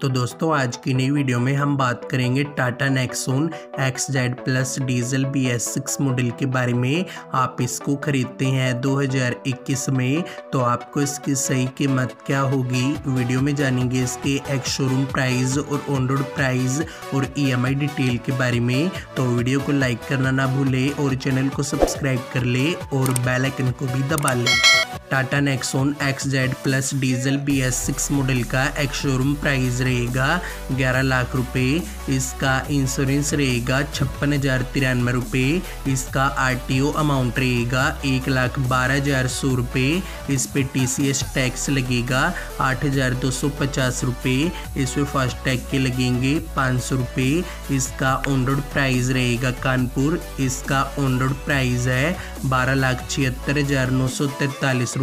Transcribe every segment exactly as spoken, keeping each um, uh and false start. तो दोस्तों आज की नई वीडियो में हम बात करेंगे Tata Nexon X Z plus diesel B S six model के बारे में। आप इसको खरीदते हैं दो हज़ार इक्कीस में तो आपको इसकी सही कीमत क्या होगी, वीडियो में जानेंगे इसके एक्स शोरूम प्राइस और ऑन रोड प्राइस और ई एम आई डिटेल के बारे में। तो वीडियो को लाइक करना ना भूले और चैनल को सब्सक्राइब कर ले और बेल आइकन को भी दबा ले। Tata Nexon X Z plus diesel B S six model का एक्स शोरूम प्राइस रहेगा ग्यारह लाख रुपए। इसका इंश्योरेंस रहेगा छप्पन हज़ार तिरानवे रुपये। इसका आर टी ओ अमाउंट रहेगा एक लाख बारह हज़ार सौ रुपये। इस पे टी सी एस टैक्स लगेगा आठ हज़ार दो सौ पचास रुपये। इस पे फास्ट टैग के लगेंगे पाँच सौ रुपये। इसका ऑन रोड प्राइस रहेगा कानपुर। इसका ऑन रोड प्राइस है बारह लाख छिहत्तर हज़ार नौ सौ तैंतालीस रुपये।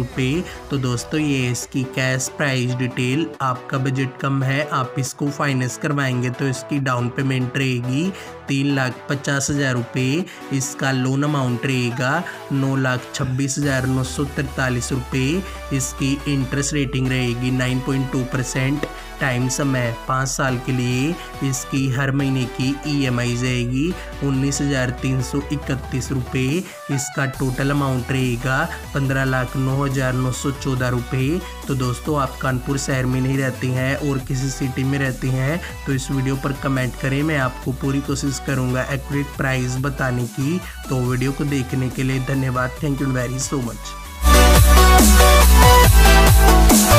तो दोस्तों ये इसकी कैश प्राइस डिटेल। आपका बजट कम है, आप इसको फाइनेंस करवाएंगे तो इसकी डाउन पेमेंट रहेगी तीन लाख पचास हज़ार रुपये। इसका लोन अमाउंट रहेगा नौ लाख छब्बीस हज़ार नौ सौ तैंतालीस रुपये। इसकी इंटरेस्ट रेटिंग रहेगी nine point two percent. Time समय पाँच साल के लिए। इसकी हर महीने की ई एम आई जाएगी उन्नीस हज़ार तीन सौ इकतीस रुपये। इसका टोटल अमाउंट रहेगा पंद्रह लाख नौ हज़ार नौ सौ चौदह रुपये। तो दोस्तों आप कानपुर शहर में नहीं रहते हैं और किसी सिटी में रहते हैं तो इस वीडियो पर कमेंट करें, मैं आपको पूरी कोशिश करूँगा एक्यूरेट प्राइस बताने की। तो वीडियो को देखने के लिए धन्यवाद। Thank you very so much.